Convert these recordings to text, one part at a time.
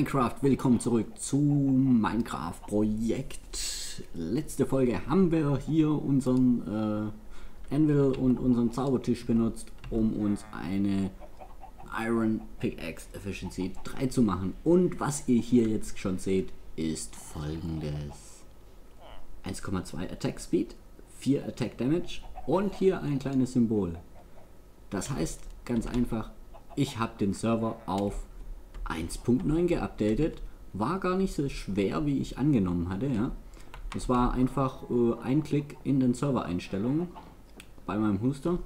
Minecraft, willkommen zurück zu Minecraft Projekt. Letzte Folge haben wir hier unseren Anvil und unseren Zaubertisch benutzt, um uns eine Iron Pickaxe Efficiency 3 zu machen. Und was ihr hier jetzt schon seht, ist folgendes: 1,2 Attack Speed, 4 Attack Damage und hier ein kleines Symbol. Das heißt ganz einfach, ich habe den Server auf 1.9 geupdatet, war gar nicht so schwer, wie ich angenommen hatte, ja. Das war einfach ein Klick in den Server-Einstellungen bei meinem Hoster.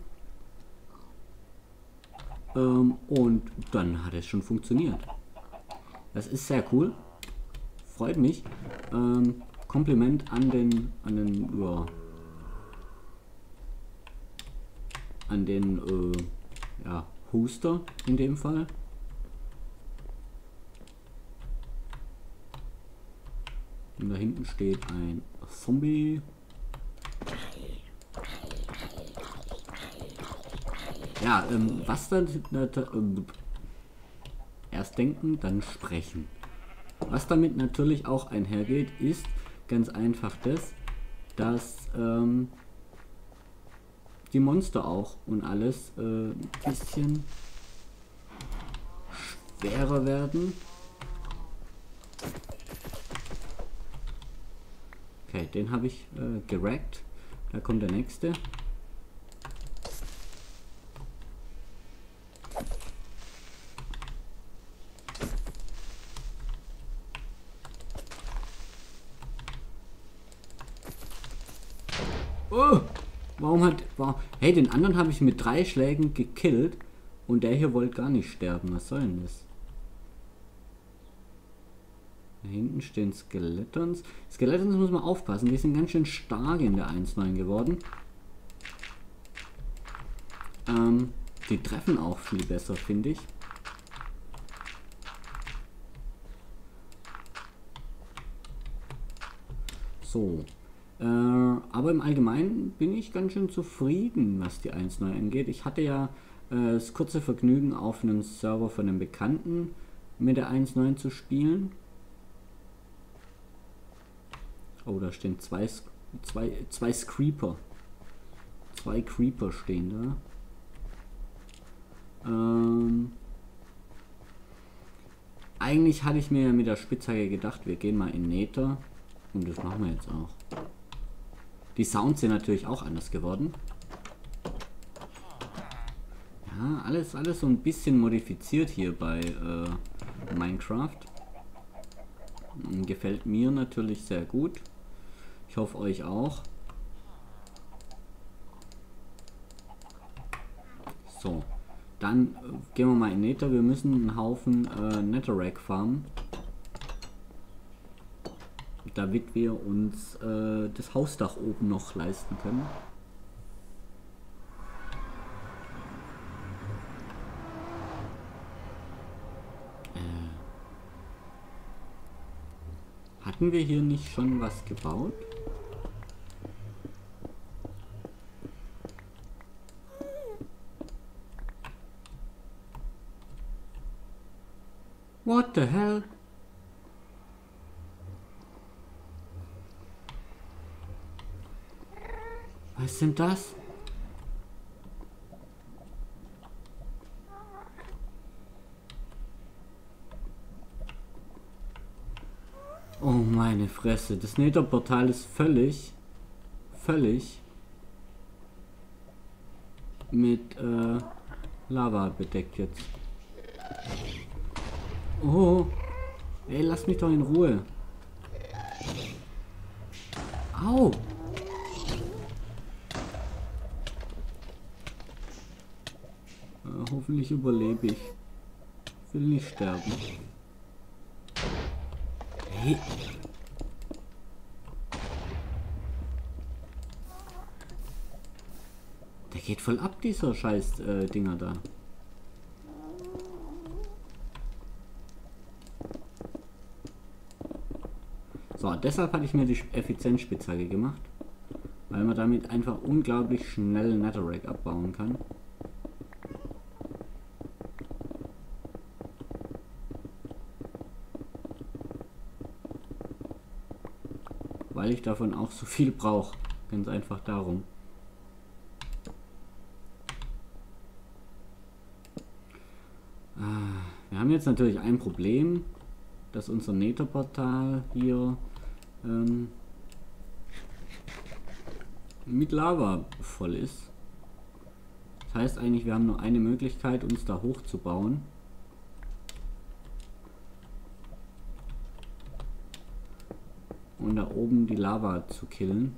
Und dann hat es schon funktioniert. Das ist sehr cool. Freut mich. Kompliment an den Hoster in dem Fall. Und da hinten steht ein Zombie. Ja, was dann... erst denken, dann sprechen. Was damit natürlich auch einhergeht, ist ganz einfach das, dass die Monster auch und alles ein bisschen schwerer werden. Okay, den habe ich gerackt. Da kommt der nächste. Oh! Warum hat... Hey, den anderen habe ich mit 3 Schlägen gekillt und der hier wollte gar nicht sterben. Was soll denn das? Da hinten stehen Skeletons. Skeletons muss man aufpassen, die sind ganz schön stark in der 1.9 geworden. Die treffen auch viel besser, finde ich. So. Aber im Allgemeinen bin ich ganz schön zufrieden, was die 1.9 angeht. Ich hatte ja das kurze Vergnügen, auf einem Server von einem Bekannten mit der 1.9 zu spielen. Oh, da stehen zwei Creeper. Zwei Creeper stehen da. Eigentlich hatte ich mir ja mit der Spitzhacke gedacht, wir gehen mal in Nether. Und das machen wir jetzt auch. Die Sounds sind natürlich auch anders geworden. Ja, alles so ein bisschen modifiziert hier bei Minecraft. Gefällt mir natürlich sehr gut. Ich hoffe euch auch. So, dann gehen wir mal in Nether. Wir müssen einen Haufen Netherrack farmen, damit wir uns das Hausdach oben noch leisten können. Hatten wir hier nicht schon was gebaut? What the hell? Was sind das? Oh meine Fresse, das Nether-Portal ist völlig mit Lava bedeckt jetzt. Oh, ey, lass mich doch in Ruhe. Au! Hoffentlich überlebe ich. Will nicht sterben. Hey. Der geht voll ab, dieser scheiß Dinger da. So, deshalb hatte ich mir die Effizienzspitzhacke gemacht, weil man damit einfach unglaublich schnell Netherrack abbauen kann. weil ich davon auch so viel brauche. Ganz einfach darum. Wir haben jetzt natürlich ein Problem, dass unser Nether-Portal hier mit Lava voll ist. Das heißt eigentlich, wir haben nur eine Möglichkeit, uns da hochzubauen. Und da oben die Lava zu killen.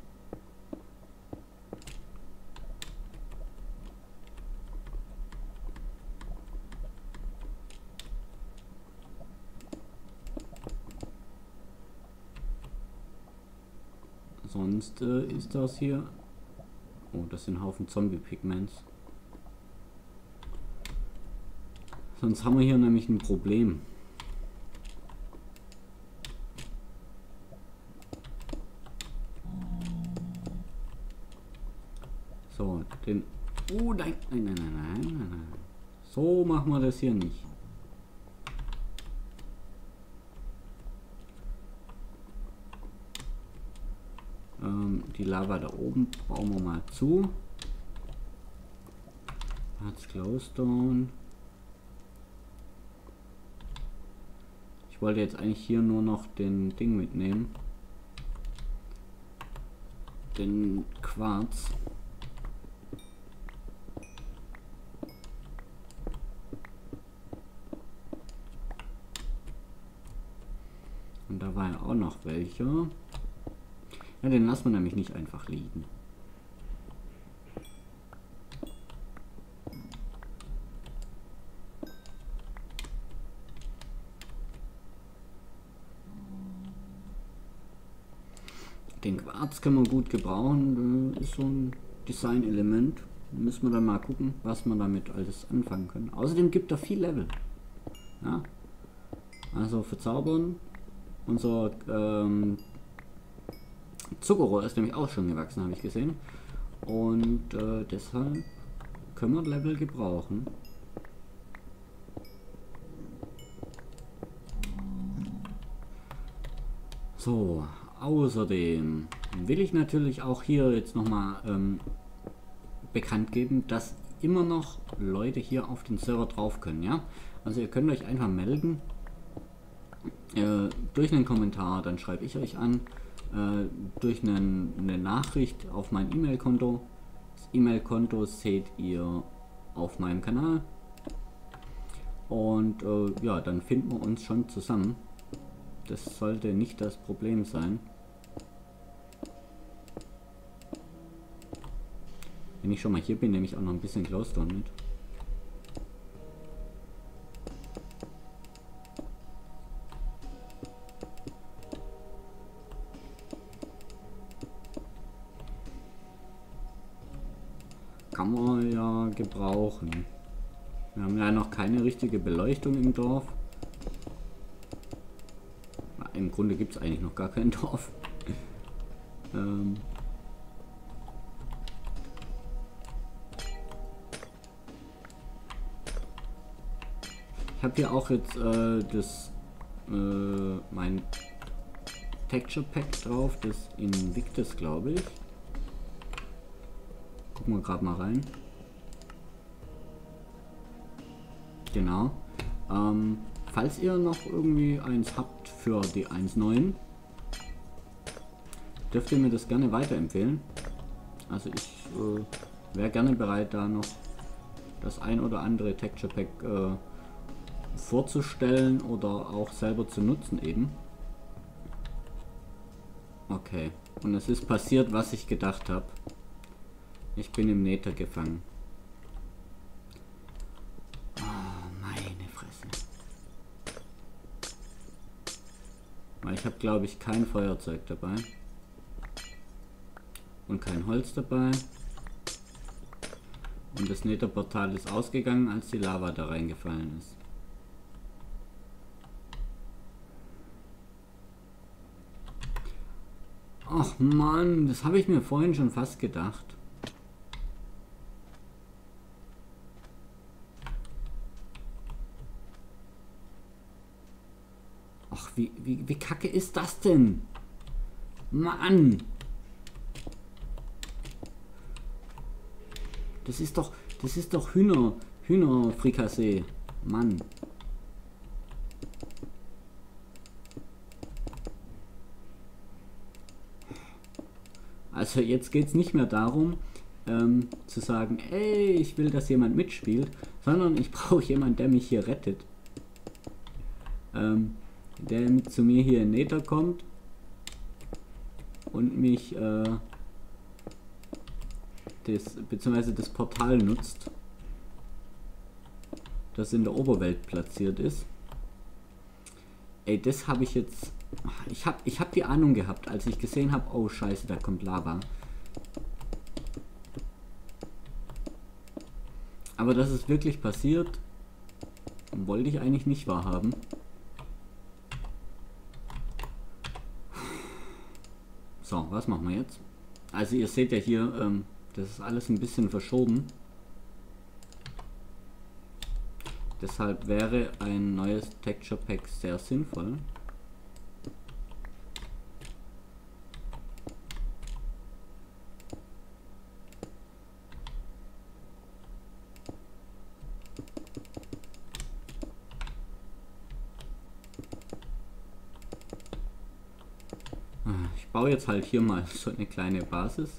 Sonst ist das hier... Oh, das sind ein Haufen Zombie-Pigments. Sonst haben wir hier nämlich ein Problem. So, den... Oh, nein, nein, nein, nein, nein, nein. So machen wir das hier nicht. Die Lava da oben bauen wir mal zu. Let's close down. Ich wollte jetzt eigentlich hier nur noch den Ding mitnehmen. Den Quarz. Und da war ja auch noch welche. Ja, den lassen wir nämlich nicht einfach liegen. Den Quarz können wir gut gebrauchen, ist so ein Design-Element. Müssen wir dann mal gucken, was wir damit alles anfangen können. Außerdem gibt er viel Level. Ja? Also für Zaubern, unser Zuckerrohr ist nämlich auch schon gewachsen, habe ich gesehen. Und deshalb können wir Level gebrauchen. So, außerdem will ich natürlich auch hier jetzt nochmal bekannt geben, dass immer noch Leute hier auf den Server drauf können, ja? Also ihr könnt euch einfach melden durch einen Kommentar, dann schreibe ich euch an. Durch eine Nachricht auf mein E-Mail-Konto. Das E-Mail-Konto seht ihr auf meinem Kanal. Und ja, dann finden wir uns schon zusammen. Das sollte nicht das Problem sein. Wenn ich schon mal hier bin, nehme ich auch noch ein bisschen Glowstone mit. Kann man ja gebrauchen. Wir haben ja noch keine richtige Beleuchtung im Dorf. Na, im Grunde gibt es eigentlich noch gar kein Dorf. Ich habe hier auch jetzt mein Texture Pack drauf, das Invictus, glaube ich. Gucken wir gerade mal rein. Genau. Falls ihr noch irgendwie eins habt für die 1.9, dürft ihr mir das gerne weiterempfehlen. Also ich wäre gerne bereit, da noch das ein oder andere Texture Pack vorzustellen oder auch selber zu nutzen eben. Okay. Und es ist passiert, was ich gedacht habe. Ich bin im Nether gefangen. Oh, meine Fresse. Weil ich habe, glaube ich, kein Feuerzeug dabei. Und kein Holz dabei. Und das Nether-Portal ist ausgegangen, als die Lava da reingefallen ist. Ach Mann, das habe ich mir vorhin schon fast gedacht. Wie kacke ist das denn? Mann. Das ist doch Hühnerfrikassee. Mann. Also jetzt geht es nicht mehr darum, zu sagen, ey, ich will, dass jemand mitspielt, sondern ich brauche jemanden, der mich hier rettet. Der mit zu mir hier in Nether kommt und mich das Portal nutzt, das in der Oberwelt platziert ist. Ey, das habe ich jetzt... Ich hab die Ahnung gehabt, als ich gesehen habe, oh scheiße, da kommt Lava. Aber dass es wirklich passiert, wollte ich eigentlich nicht wahrhaben. So, was machen wir jetzt? Also ihr seht ja hier, das ist alles ein bisschen verschoben. Deshalb wäre ein neues Texture Pack sehr sinnvoll. Ich baue jetzt halt hier mal so eine kleine Basis.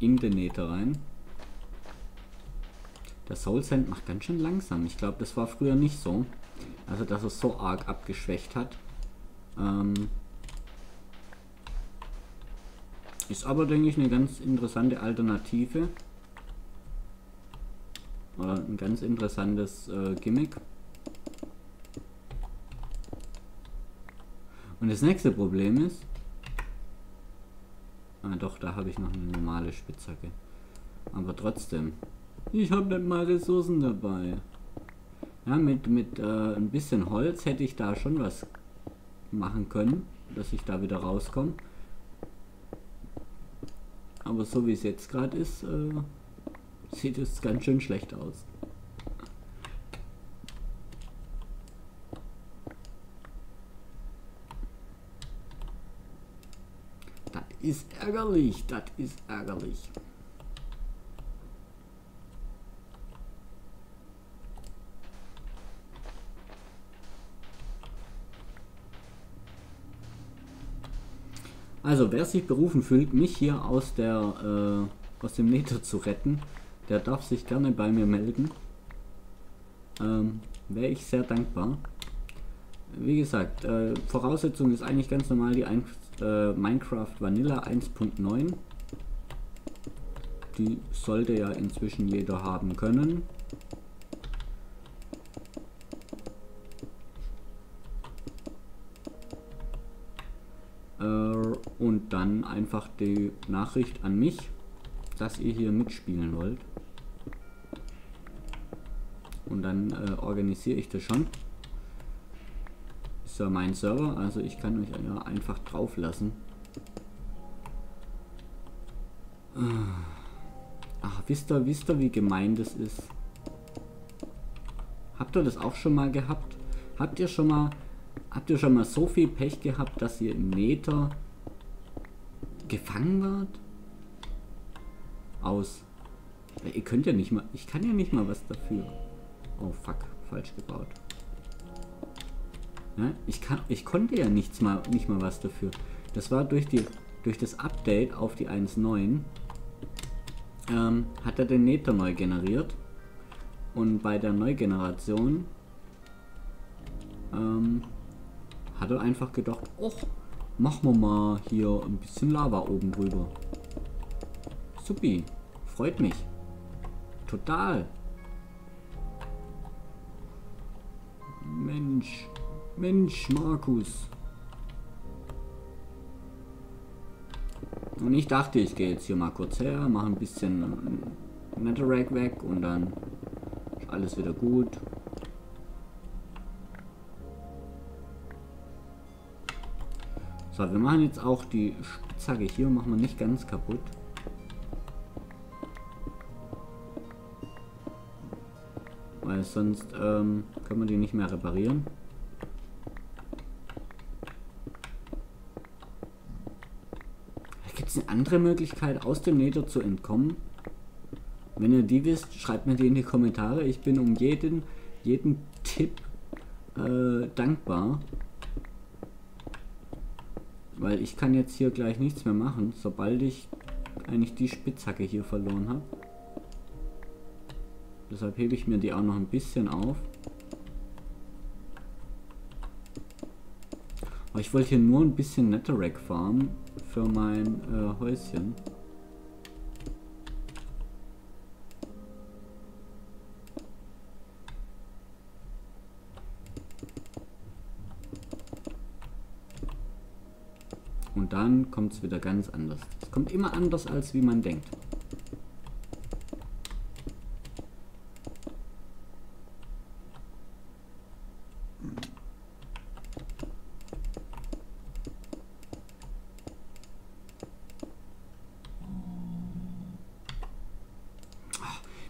In den Nether rein. Der Soul Sand macht ganz schön langsam. Ich glaube, das war früher nicht so. Also, dass es so arg abgeschwächt hat. Ist aber, denke ich, eine ganz interessante Alternative. Oder ein ganz interessantes Gimmick. Und das nächste Problem ist... Ah doch, da habe ich noch eine normale Spitzhacke. Aber trotzdem. Ich habe nicht mal Ressourcen dabei. Ja, mit ein bisschen Holz hätte ich da schon was machen können, dass ich da wieder rauskomme. Aber so wie es jetzt gerade ist... sieht es ganz schön schlecht aus. Das ist ärgerlich, das ist ärgerlich. Also wer sich berufen fühlt, mich hier aus dem Nether zu retten, der darf sich gerne bei mir melden. Wäre ich sehr dankbar. Wie gesagt, Voraussetzung ist eigentlich ganz normal die Minecraft Vanilla 1.9. Die sollte ja inzwischen jeder haben können. Und dann einfach die Nachricht an mich, dass ihr hier mitspielen wollt. Und dann organisiere ich das schon. Ist ja mein Server, also ich kann euch ja einfach drauf lassen. Ach, wisst ihr, wie gemein das ist? Habt ihr das auch schon mal gehabt? Habt ihr schon mal so viel Pech gehabt, dass ihr im Nether gefangen wart? Aus. Ihr könnt ja nicht mal... Ich kann ja nicht mal was dafür. Oh fuck, falsch gebaut. Ja, ich konnte ja nicht mal was dafür. Das war durch das Update auf die 1.9 hat er den Nether neu generiert. Und bei der Neugeneration hat er einfach gedacht, och, machen wir mal hier ein bisschen Lava oben drüber. Supi. Freut mich. Total. Mensch. Mensch, Markus. Und ich dachte, ich gehe jetzt hier mal kurz her, mache ein bisschen Netherrack weg und dann ist alles wieder gut. So, wir machen jetzt auch die Spitzhacke hier, machen wir nicht ganz kaputt. Weil sonst können wir die nicht mehr reparieren. Gibt es eine andere Möglichkeit, aus dem Nether zu entkommen? Wenn ihr die wisst, schreibt mir die in die Kommentare. Ich bin um jeden Tipp dankbar. Weil ich kann jetzt hier gleich nichts mehr machen, sobald ich eigentlich die Spitzhacke hier verloren habe. Deshalb hebe ich mir die auch noch ein bisschen auf. Aber ich wollte hier nur ein bisschen Netherrack farmen für mein Häuschen. Und dann kommt es wieder ganz anders. Es kommt immer anders, als wie man denkt.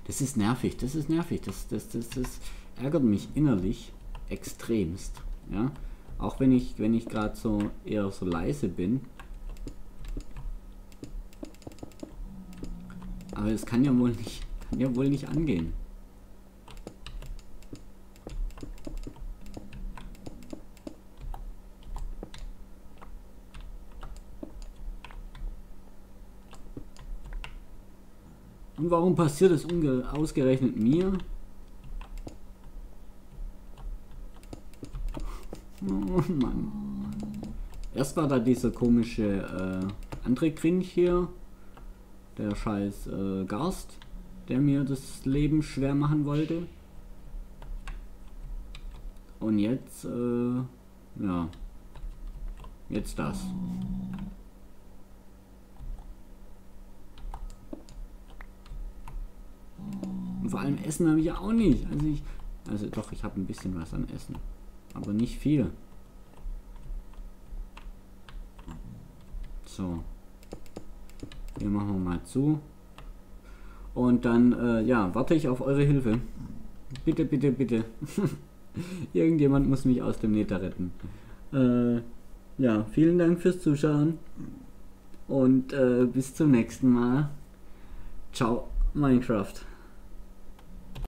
Das ist nervig, das ist nervig, das ärgert mich innerlich extremst, ja, auch wenn ich gerade so eher so leise bin, aber es kann ja wohl nicht angehen. Und warum passiert es ausgerechnet mir? Oh Mann. Erst war da dieser komische andere Grinch hier. Der scheiß Garst, der mir das Leben schwer machen wollte. Und jetzt, ja. Jetzt das. Und vor allem Essen habe ich ja auch nicht. Also doch, ich habe ein bisschen was an Essen. Aber nicht viel. So. Hier machen wir mal zu. Und dann, ja, warte ich auf eure Hilfe. Bitte, bitte, bitte. Irgendjemand muss mich aus dem Nether retten. Ja, vielen Dank fürs Zuschauen. Und bis zum nächsten Mal. Ciao, Minecraft.